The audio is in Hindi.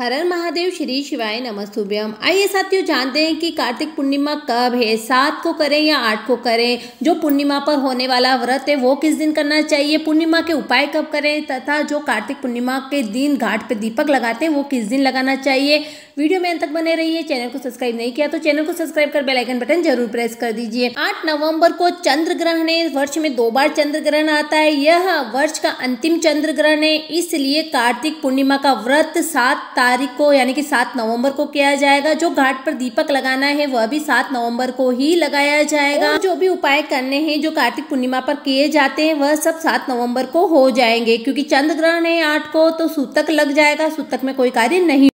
हर हर महादेव, श्री शिवाय नमस्तुभ्यम। आइए साथियों जानते हैं कि कार्तिक पूर्णिमा कब है, 7 को करें या 8 को करें, जो पूर्णिमा पर होने वाला व्रत है वो किस दिन करना चाहिए, पूर्णिमा के उपाय कब करें तथा जो कार्तिक पूर्णिमा के दिन घाट पर दीपक लगाते हैं वो किस दिन लगाना चाहिए। वीडियो में अंत तक बने रहिए। चैनल को सब्सक्राइब नहीं किया तो चैनल को सब्सक्राइब कर बेल आइकन बटन जरूर प्रेस कर दीजिए। 8 नवम्बर को चंद्र ग्रहण है। वर्ष में 2 बार चंद्र ग्रहण आता है। यह वर्ष का अंतिम चंद्र ग्रहण है, इसलिए कार्तिक पूर्णिमा का व्रत 7 तारीख को यानी कि 7 नवंबर को किया जाएगा। जो घाट पर दीपक लगाना है वह भी 7 नवंबर को ही लगाया जाएगा। जो भी उपाय करने हैं जो कार्तिक पूर्णिमा पर किए जाते हैं वह सब 7 नवंबर को हो जाएंगे, क्योंकि चंद्र ग्रहण है 8 को, तो सूतक लग जाएगा, सूतक में कोई कार्य नहीं।